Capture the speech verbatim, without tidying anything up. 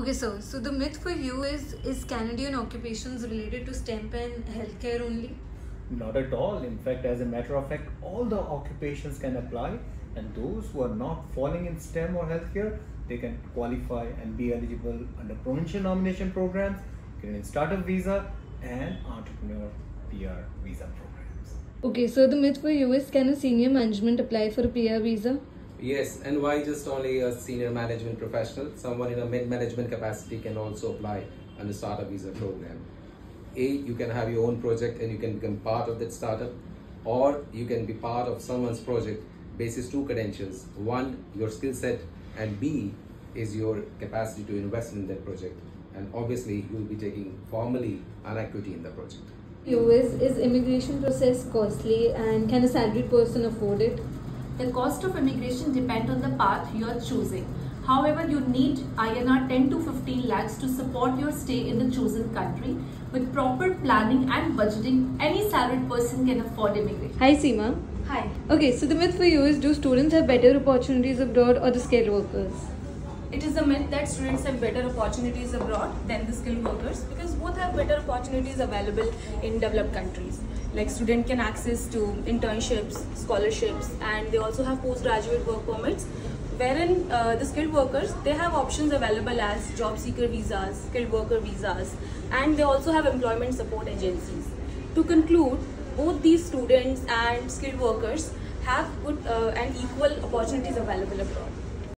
Okay, so so the myth for you is is Canadian occupations related to STEM and healthcare only? Not at all. In fact, as a matter of fact, all the occupations can apply, and those who are not falling in STEM or healthcare, they can qualify and be eligible under provincial nomination programs, Canadian Startup Visa and Entrepreneur P R Visa programs. Okay, so the myth for you is, can a senior management apply for a P R Visa? Yes, and why just only a senior management professional? Someone in a mid-management capacity can also apply under Startup Visa program. A, you can have your own project and you can become part of that startup, or you can be part of someone's project basis two credentials. One, your skill set, and B is your capacity to invest in that project. And obviously, you will be taking formally an equity in the project. U S is immigration process costly, and can a salaried person afford it? The cost of immigration depends on the path you are choosing. However, you need I N R ten to fifteen lakhs to support your stay in the chosen country. With proper planning and budgeting, any salaried person can afford immigration. Hi Seema. Hi. Okay, so the myth for you is, do students have better opportunities abroad or the skilled workers? It is a myth that students have better opportunities abroad than the skilled workers, because both have better opportunities available in developed countries. Like, student can access to internships, scholarships, and they also have postgraduate work permits, wherein uh, the skilled workers, they have options available as job seeker visas, skilled worker visas, and they also have employment support agencies. To conclude, both these students and skilled workers have good uh, and equal opportunities available abroad.